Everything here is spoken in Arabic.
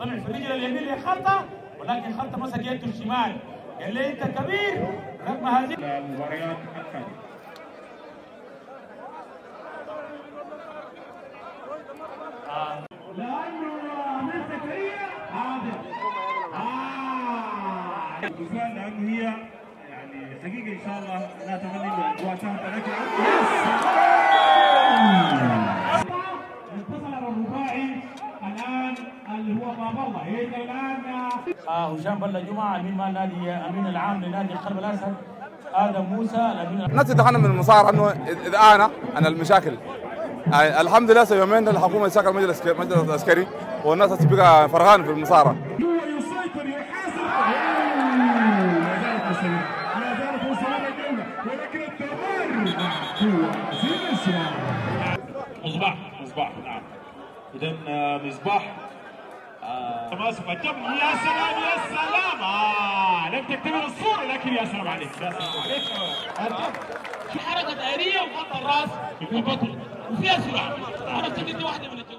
طلع في الرجل اليمين اللي خطه ولكن خطه مسك يده الشمال. قال لي انت كبير رغم هذه المباريات الثانيه. لانه مسك هي هذا لانه هي يعني حقيقه ان شاء الله لا تغني اجواء سهله لكن اتصل بالرباعي الان اللي هو باب الله الان هشام بلا جمعه امين مال نادي امين العام لنادي القلب الاسد ادم موسى الامين. نتدخل من المسار انه اذا انا المشاكل الحمد لله سوى يومين الحكومه ساكر المجلس العسكري والناس تبقى فرحان في المصارعه. يسيطر يحاسب على ذلك وصلنا الجوله ولكن التمرير مصباح نعم اذا مصباح تماس وجب. يا سلام يا سلام لم تكتمل الصوره لكن يا سلام عليك يا سلام عليك في حركه دائريه وغطى الراس يكون بطل وفيها سرعه. عرفت ان دي واحده من